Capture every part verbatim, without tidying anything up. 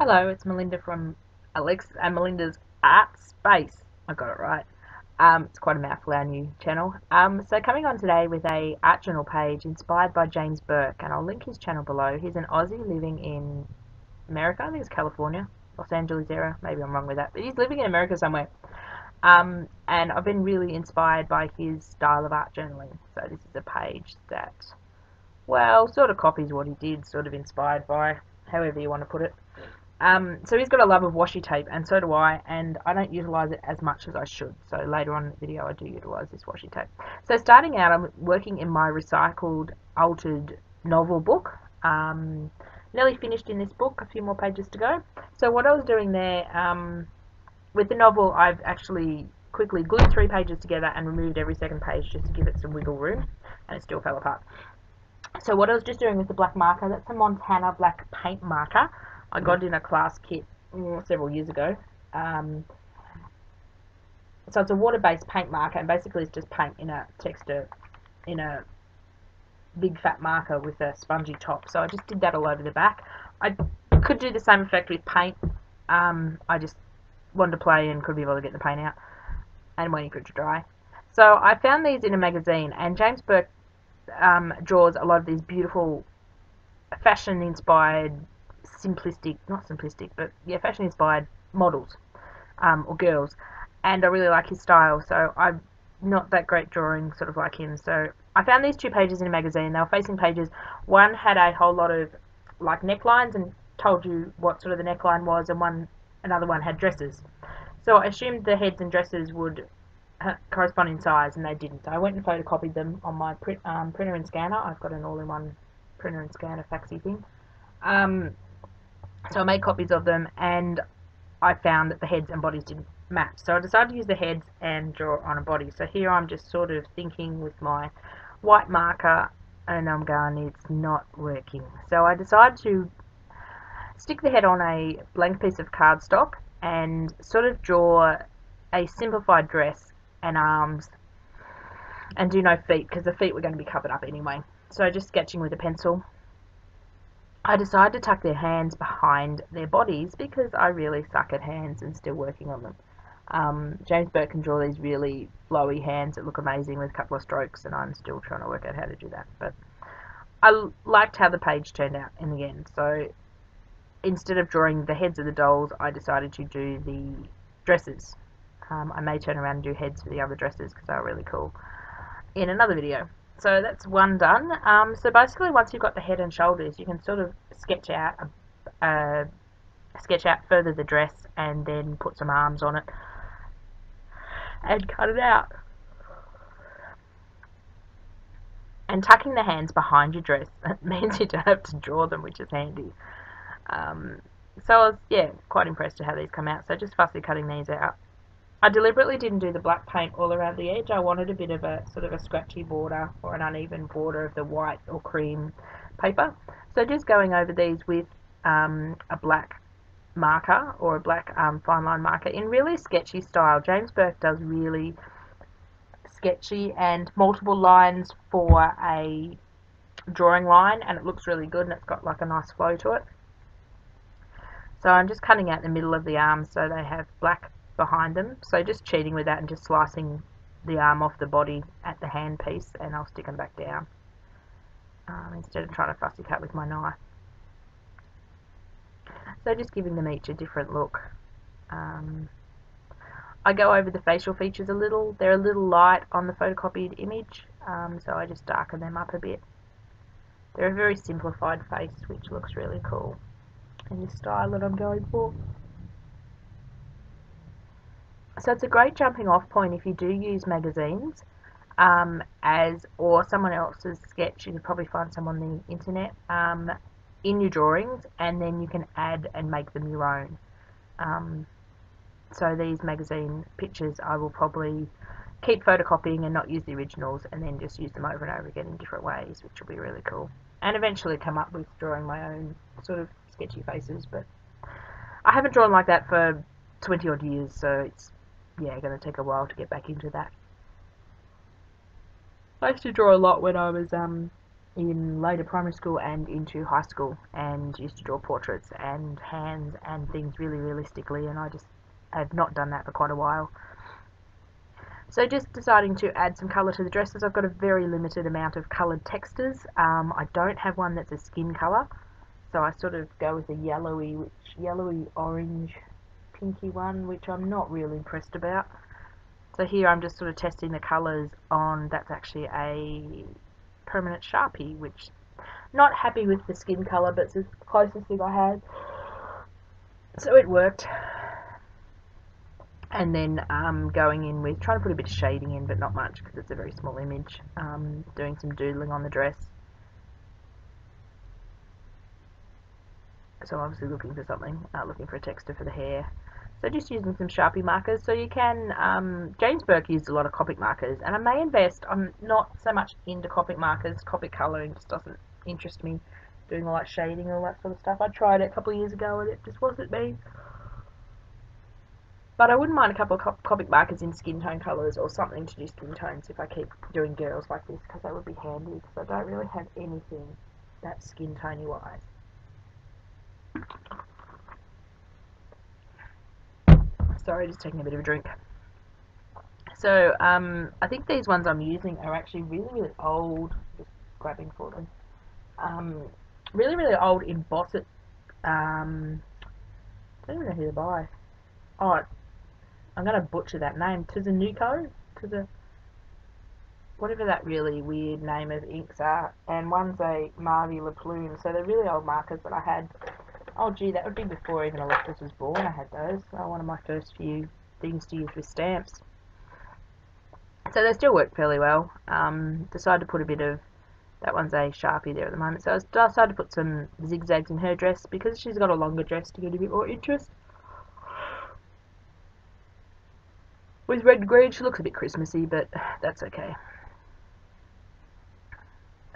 Hello, it's Melinda from Alex and Melinda's Art Space. I got it right. Um, it's quite a mouthful, our new channel. Um, so coming on today with a art journal page inspired by James Bourke, and I'll link his channel below. He's an Aussie living in America. I think it's California, Los Angeles area. Maybe I'm wrong with that, but he's living in America somewhere. Um, and I've been really inspired by his style of art journaling. So this is a page that, well, sort of copies what he did, sort of inspired by, however you want to put it. Um, so he's got a love of washi tape, and so do I, and I don't utilise it as much as I should, so later on in the video I do utilise this washi tape. So starting out, I'm working in my recycled, altered novel book. Um, nearly finished in this book, a few more pages to go. So what I was doing there, um, with the novel, I've actually quickly glued three pages together and removed every second page just to give it some wiggle room, and it still fell apart. So what I was just doing with the black marker, that's a Montana black paint marker. I got in a class kit several years ago. Um, so it's a water-based paint marker, and basically it's just paint in a texture, in a big fat marker with a spongy top. So I just did that all over the back. I could do the same effect with paint. Um, I just wanted to play and couldn't be able to get the paint out and waiting for it to dry. So I found these in a magazine, and James Bourke um, draws a lot of these beautiful fashion-inspired, simplistic, not simplistic, but yeah, fashion inspired models um, or girls, and I really like his style, so I'm not that great drawing sort of like him. So I found these two pages in a magazine. They were facing pages. One had a whole lot of like necklines and told you what sort of the neckline was, and one another one had dresses. So I assumed the heads and dresses would correspond in size, and they didn't, so I went and photocopied them on my print, um, printer and scanner. I've got an all-in-one printer and scanner faxy thing. um, So I made copies of them, and I found that the heads and bodies didn't match. So I decided to use the heads and draw on a body. So here I'm just sort of thinking with my white marker, and I'm going, it's not working. So I decided to stick the head on a blank piece of cardstock and sort of draw a simplified dress and arms, and do no feet, because the feet were going to be covered up anyway. So just sketching with a pencil. I decided to tuck their hands behind their bodies because I really suck at hands and still working on them. Um, James Bourke can draw these really flowy hands that look amazing with a couple of strokes, and I'm still trying to work out how to do that. But I liked how the page turned out in the end. So instead of drawing the heads of the dolls, I decided to do the dresses. Um, I may turn around and do heads for the other dresses because they were really cool in another video. So that's one done. Um, so basically, once you've got the head and shoulders, you can sort of sketch out, a, uh, sketch out further the dress, and then put some arms on it and cut it out. And tucking the hands behind your dress, that means you don't have to draw them, which is handy. Um, so I was, yeah, quite impressed at how these come out. So just fussy cutting these out. I deliberately didn't do the black paint all around the edge. I wanted a bit of a sort of a scratchy border or an uneven border of the white or cream paper. So just going over these with um, a black marker or a black um, fine line marker in really sketchy style. James Bourke does really sketchy and multiple lines for a drawing line, and it looks really good, and it's got like a nice flow to it. So I'm just cutting out the middle of the arm so they have black behind them, so just cheating with that and just slicing the arm off the body at the hand piece, and I'll stick them back down um, instead of trying to fussy cut with my knife. So just giving them each a different look. Um, I go over the facial features a little. They're a little light on the photocopied image, um, so I just darken them up a bit. They're a very simplified face, which looks really cool in the style that I'm going for. So it's a great jumping off point if you do use magazines um, as or someone else's sketch. You can probably find some on the internet um, in your drawings, and then you can add and make them your own. Um, so these magazine pictures I will probably keep photocopying and not use the originals, and then just use them over and over again in different ways, which will be really cool. And eventually come up with drawing my own sort of sketchy faces, but I haven't drawn like that for twenty odd years, so it's yeah, going to take a while to get back into that. I used to draw a lot when I was um, in later primary school and into high school, and used to draw portraits and hands and things really realistically, and I just have not done that for quite a while. So just deciding to add some colour to the dresses. I've got a very limited amount of coloured textures. Um, I don't have one that's a skin colour, so I sort of go with a yellowy, which yellowy orange, pinky one, which I'm not really impressed about. So here I'm just sort of testing the colours on. That's actually a permanent Sharpie, which not happy with the skin colour, but it's the closest thing I had, so it worked. And then um, going in with, trying to put a bit of shading in, but not much because it's a very small image, um, doing some doodling on the dress. So I'm obviously looking for something, uh, looking for a texture for the hair. So just using some Sharpie markers. So you can, um, James Bourke used a lot of Copic markers, and I may invest. I'm not so much into Copic markers. Copic colouring just doesn't interest me, doing all that shading, all that sort of stuff. I tried it a couple of years ago and it just wasn't me. But I wouldn't mind a couple of Copic markers in skin tone colours or something to do skin tones if I keep doing girls like this, because that would be handy, because I don't really have anything that's skin tony wise. Sorry, just taking a bit of a drink. So um, I think these ones I'm using are actually really, really old. Just grabbing for them. Um, really, really old in Bosset. Um, I don't even know who to buy. Oh, I'm going to butcher that name. Tizanuco? Tiz whatever that really weird name of inks are. And one's a Marvy Le Plume. So they're really old markers that I had. Oh gee, that would be before even Alexis was born. I had those. Oh, one of my first few things to use with stamps. So they still work fairly well. Um, decided to put a bit of, that one's a Sharpie there at the moment. So I decided to put some zigzags in her dress because she's got a longer dress to get a bit more interest. With red and green, she looks a bit Christmassy, but that's okay.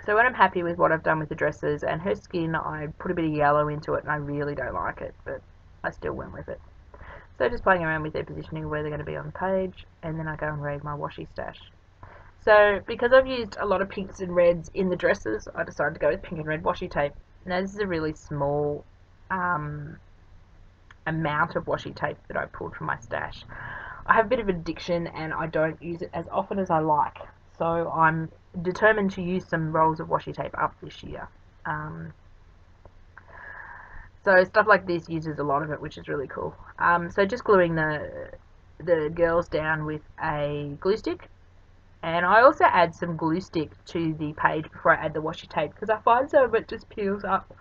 So when I'm happy with what I've done with the dresses and her skin, I put a bit of yellow into it, and I really don't like it, but I still went with it. So just playing around with their positioning, where they're going to be on the page, and then I go and read my washi stash. So because I've used a lot of pinks and reds in the dresses, I decided to go with pink and red washi tape. Now this is a really small um, amount of washi tape that I pulled from my stash. I have a bit of an addiction and I don't use it as often as I like, so I'm determined to use some rolls of washi tape up this year. Um, so stuff like this uses a lot of it, which is really cool. Um, so just gluing the, the girls down with a glue stick, and I also add some glue stick to the page before I add the washi tape, because I find some of it just peels up.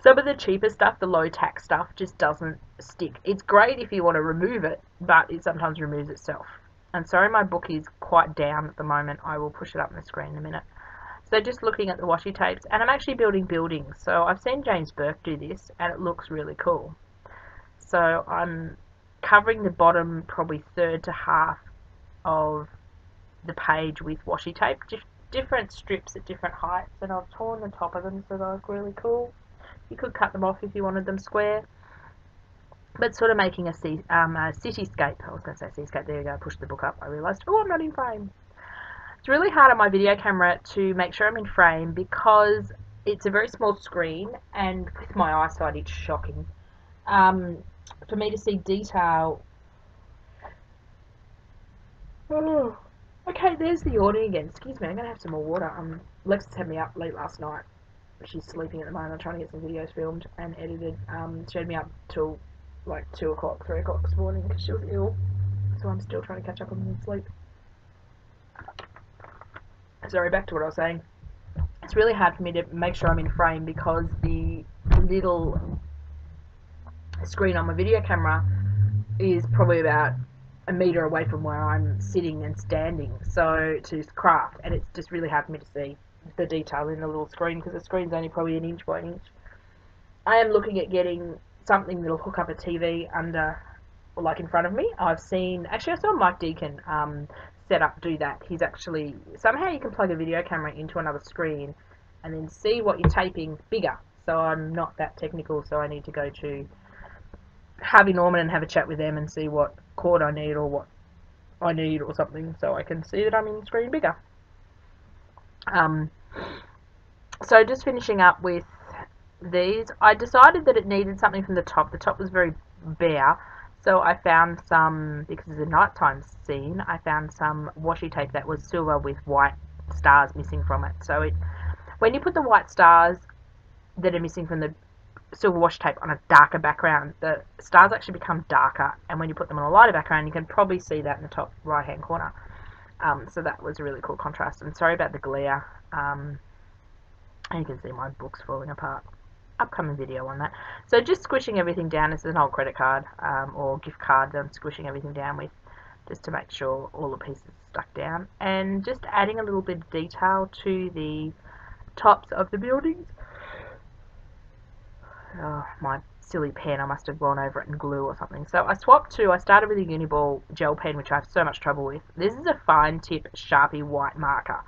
Some of the cheaper stuff, the low tack stuff, just doesn't stick. It's great if you want to remove it, but it sometimes removes itself. I'm sorry, my book is quite down at the moment. I will push it up on the screen in a minute. So just looking at the washi tapes, and I'm actually building buildings. So I've seen James Bourke do this, and it looks really cool. So I'm covering the bottom probably third to half of the page with washi tape. Just different strips at different heights, and I've torn the top of them so they look really cool. You could cut them off if you wanted them square, but sort of making a, sea, um, a cityscape. I was going to say seascape, there you go, I pushed the book up, I realised, oh, I'm not in frame. It's really hard on my video camera to make sure I'm in frame because it's a very small screen, and with my eyesight it's shocking. Um, for me to see detail... Oh, okay, there's the awning again. Excuse me, I'm going to have some more water. Um, Lex had me up late last night. She's sleeping at the moment. I'm trying to get some videos filmed and edited. Um, she had me up till like two o'clock, three o'clock this morning because she was ill. So I'm still trying to catch up on my sleep. Sorry, back to what I was saying. It's really hard for me to make sure I'm in frame because the little screen on my video camera is probably about a metre away from where I'm sitting and standing. So to craft, and it's just really hard for me to see the detail in the little screen because the screen's only probably an inch by an inch. I am looking at getting something that'll hook up a T V under, or like in front of me. I've seen, actually I saw Mike Deacon um, set up do that. He's actually, somehow you can plug a video camera into another screen and then see what you're taping bigger. So I'm not that technical, so I need to go to Harvey Norman and have a chat with them and see what cord I need or what I need or something so I can see that I'm in the screen bigger. Um, so just finishing up with these, I decided that it needed something from the top. The top was very bare, so I found some, because it's a nighttime scene, I found some washi tape that was silver with white stars missing from it. So it, when you put the white stars that are missing from the silver washi tape on a darker background, the stars actually become darker, and when you put them on a lighter background, you can probably see that in the top right hand corner. Um, so that was a really cool contrast, and sorry about the glare. Um, and you can see my book's falling apart. Upcoming video on that. So just squishing everything down. This is an old credit card um, or gift card that I'm squishing everything down with, just to make sure all the pieces are stuck down, and just adding a little bit of detail to the tops of the buildings. Oh, my silly pen, I must have gone over it in glue or something. So I swapped to, I started with a Uniball gel pen, which I have so much trouble with. This is a fine tip Sharpie white marker.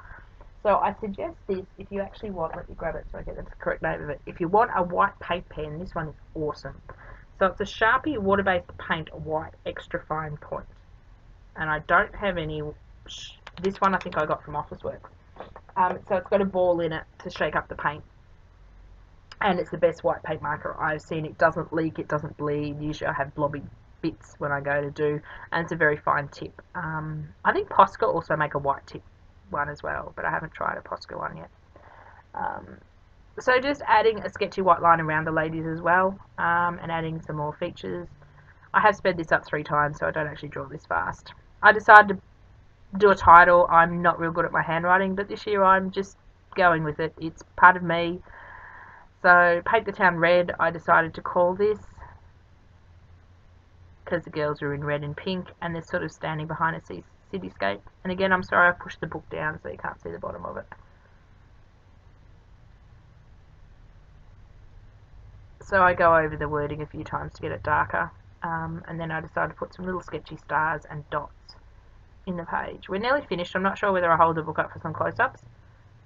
So I suggest this if you actually want, let me grab it so I get the correct name of it. If you want a white paint pen, this one is awesome. So it's a Sharpie water-based paint white extra fine point. And I don't have any, this one I think I got from Officeworks. Um, so it's got a ball in it to shake up the paint. And it's the best white paint marker I've seen. It doesn't leak, it doesn't bleed. Usually I have blobby bits when I go to do, and it's a very fine tip. Um, I think Posca also make a white tip one as well, but I haven't tried a Posca one yet. Um, so just adding a sketchy white line around the ladies as well, um, and adding some more features. I have sped this up three times, so I don't actually draw this fast. I decided to do a title. I'm not real good at my handwriting, but this year I'm just going with it. It's part of me. So Paint the Town Red, I decided to call this, because the girls are in red and pink, and they're sort of standing behind a sea cityscape. And again, I'm sorry I pushed the book down so you can't see the bottom of it. So I go over the wording a few times to get it darker, um, and then I decided to put some little sketchy stars and dots in the page. We're nearly finished. I'm not sure whether I hold the book up for some close-ups.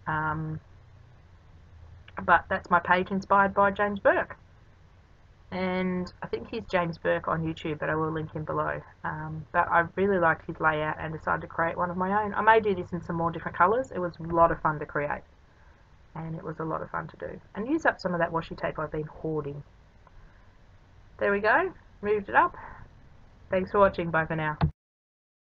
Um, But that's my page, inspired by James Bourke. And I think he's James Bourke on YouTube, but I will link him below. Um, but I really liked his layout and decided to create one of my own. I may do this in some more different colours. It was a lot of fun to create. And it was a lot of fun to do. And use up some of that washi tape I've been hoarding. There we go. Moved it up. Thanks for watching. Bye for now.